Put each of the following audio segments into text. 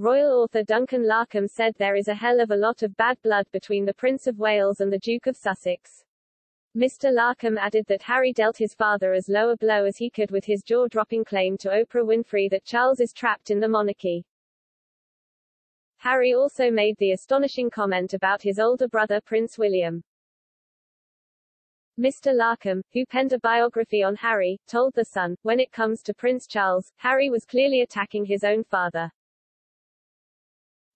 Royal author Duncan Larkham said there is a hell of a lot of bad blood between the Prince of Wales and the Duke of Sussex. Mr. Larkham added that Harry dealt his father as low a blow as he could with his jaw-dropping claim to Oprah Winfrey that Charles is trapped in the monarchy. Harry also made the astonishing comment about his older brother Prince William. Mr. Larkham, who penned a biography on Harry, told The Sun, when it comes to Prince Charles, Harry was clearly attacking his own father.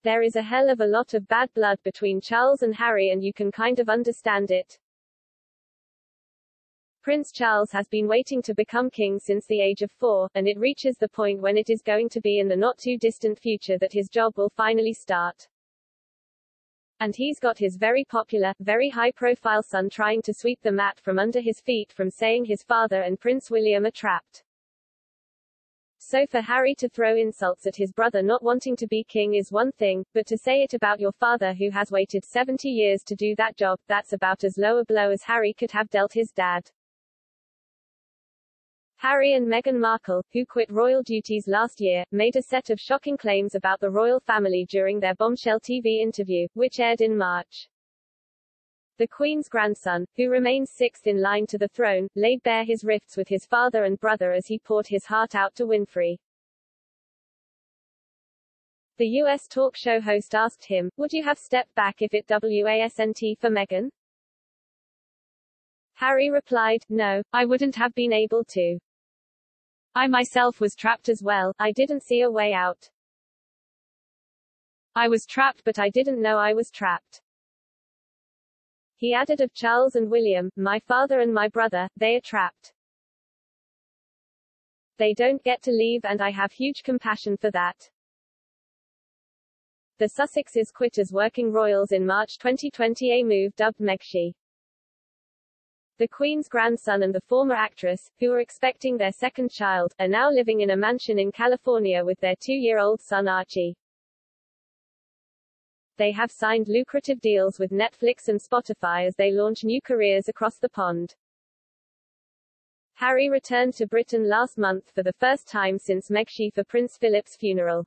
There is a hell of a lot of bad blood between Charles and Harry, and you can kind of understand it. Prince Charles has been waiting to become king since the age of 4, and it reaches the point when it is going to be in the not-too-distant future that his job will finally start. And he's got his very popular, very high-profile son trying to sweep the mat from under his feet from saying his father and Prince William are trapped. So for Harry to throw insults at his brother not wanting to be king is one thing, but to say it about your father who has waited 70 years to do that job, that's about as low a blow as Harry could have dealt his dad. Harry and Meghan Markle, who quit royal duties last year, made a set of shocking claims about the royal family during their Bombshell TV interview, which aired in March. The Queen's grandson, who remains sixth in line to the throne, laid bare his rifts with his father and brother as he poured his heart out to Winfrey. The US talk show host asked him, "Would you have stepped back if it wasn't for Meghan?" Harry replied, "No, I wouldn't have been able to. I myself was trapped as well. I didn't see a way out. I was trapped, but I didn't know I was trapped." He added of Charles and William, "My father and my brother, they are trapped. They don't get to leave, and I have huge compassion for that." The Sussexes quit as working royals in March 2020, a move dubbed Megxit. The Queen's grandson and the former actress, who are expecting their second child, are now living in a mansion in California with their 2-year-old son Archie. They have signed lucrative deals with Netflix and Spotify as they launch new careers across the pond. Harry returned to Britain last month for the first time since Megxit for Prince Philip's funeral.